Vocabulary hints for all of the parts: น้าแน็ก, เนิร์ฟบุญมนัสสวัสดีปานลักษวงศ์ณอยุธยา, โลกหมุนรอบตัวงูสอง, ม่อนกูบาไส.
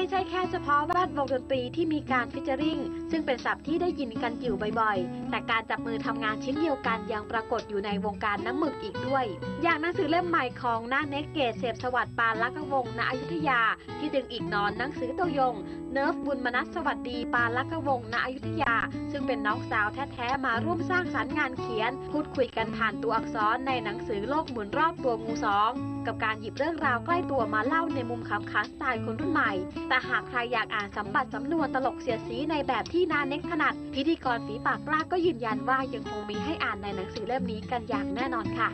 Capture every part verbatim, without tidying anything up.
ไม่ใช่แค่เฉพาะแวดวงดนตรีที่มีการฟิชเชอริงซึ่งเป็นศัพท์ที่ได้ยินกันอยู่บ่อยๆแต่การจับมือทำงานชิ้นเดียวกันยังปรากฏอยู่ในวงการน้ำหมึกอีกด้วยอย่างหนังสือเล่มใหม่ของน้าเนกเกตเสพสวัสดิ์ปานลักษวงศ์ณอยุธยาที่ดึงอีกนอนหนังสือตัวยงเนิร์ฟบุญมนัสสวัสดีปานลักษวงศ์ณอยุธยาซึ่งเป็นน้องสาวแท้ๆมาร่วมสร้างสรรค์งานเขียนพูดคุยกันผ่านตัวอักษรในหนังสือโลกหมุนรอบตัวงูสองกับการหยิบเรื่องราวใกล้ตัวมาเล่าในมุมขำขันสไตล์คนรุ่นใหม่แต่หากใครอยากอ่านสำบัดสำนวนตลกเสียดสีในแบบที่น้าเน็กถนัดพิธีกรฝีปากกล้าก็ยืนยันว่ายังคงมีให้อ่านในหนังสือเล่มนี้กันอย่างแน่นอนค่ะ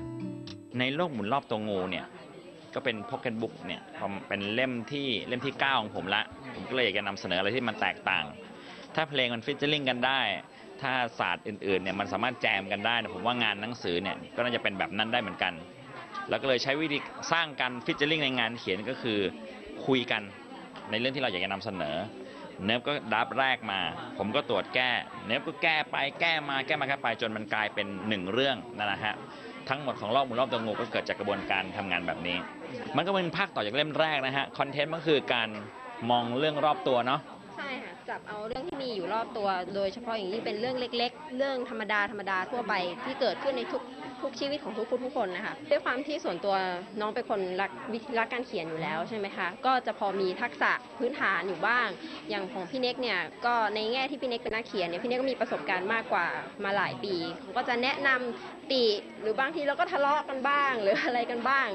ในโลกหมุนรอบตัวงูเนี่ยก็เป็นพ็อกเก็ตบุ๊กเนี่ยเป็นเล่มที่เล่มที่เก้าของผมละผมก็เลยอยากจะนำเสนออะไรที่มันแตกต่างถ้าเพลงมันฟีเจอริ่งกันได้ถ้าศาสตร์อื่นๆเนี่ยมันสามารถแจมกันได้ผมว่างานหนังสือเนี่ยก็น่าจะเป็นแบบนั้นได้เหมือนกันแล้วก็เลยใช้วิธีสร้างการฟีเจอริ่งในงานเขียนก็คือคุยกันในเรื่องที่เราอยากจะนำเสนอเนิร์ฟก็ดับแรกมาผมก็ตรวจแก้เนิร์ฟก็แก้ไปแก้มาแก้มาแก้ไปจนมันกลายเป็นหนึ่งเรื่องนั่นแหละฮะทั้งหมดของรอบหมุนรอบตัวงูก็เกิดจากกระบวนการทำงานแบบนี้มันก็เป็นภาคต่อจากเล่มแรกนะฮะคอนเทนต์มันคือการมองเรื่องรอบตัวเนาะใช่ค่ะจับเอาเรื่องที่มีอยู่รอบตัวโดยเฉพาะอย่างยิ่งเป็นเรื่องเล็กๆเรื่องธรรมดาธรรมดาทั่วไปที่เกิดขึ้นในทุกทุกชีวิตของทุกคนทุกคนนะคะด้วยความที่ส่วนตัวน้องเป็นคนรักวิธีรักการเขียนอยู่แล้วใช่ไหมคะก็จะพอมีทักษะพื้นฐานอยู่บ้างอย่างของพี่เน็กเนี่ยก็ในแง่ที่พี่เน็กเป็นนักเขียนเนี่ยพี่เน็กก็มีประสบการณ์มากกว่ามาหลายปีเขาก็จะแนะนำติหรือบางทีเราก็ทะเลาะกันบ้างหรืออะไรกันบ้าง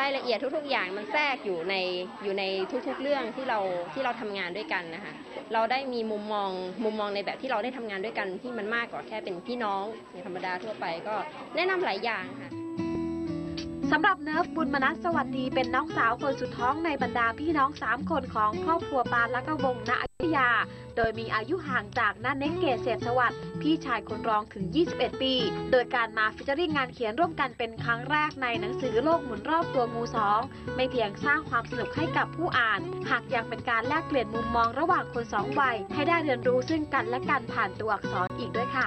รายละเอียดทุกๆอย่างมันแทรกอยู่ในอยู่ในทุกๆเรื่องที่เราที่เราทำงานด้วยกันนะคะเราได้มีมุมมองมุมมองในแบบที่เราได้ทำงานด้วยกันที่มันมากกว่าแค่เป็นพี่น้องธรรมดาทั่วไปก็แนะนำหลายอย่างค่ะสำหรับเนิร์ฟบุญมนัสสวัสดีเป็นน้องสาวคนสุดท้องในบรรดาพี่น้องสามคนของครอบครัวปานลักษวงศ์ณอยุธยาโดยมีอายุห่างจากน้าเน็กเกตเสพสวัสดิ์พี่ชายคนรองถึงยี่สิบเอ็ดปีโดยการมาฟีเจอริ่งงานเขียนร่วมกันเป็นครั้งแรกในหนังสือโลกหมุนรอบตัวงูสองไม่เพียงสร้างความสนุกให้กับผู้อ่านหากยังเป็นการแลกเปลี่ยนมุมมองระหว่างคนสองวัยให้ได้เรียนรู้ซึ่งกันและกันผ่านตัวอักษรอีกด้วยค่ะ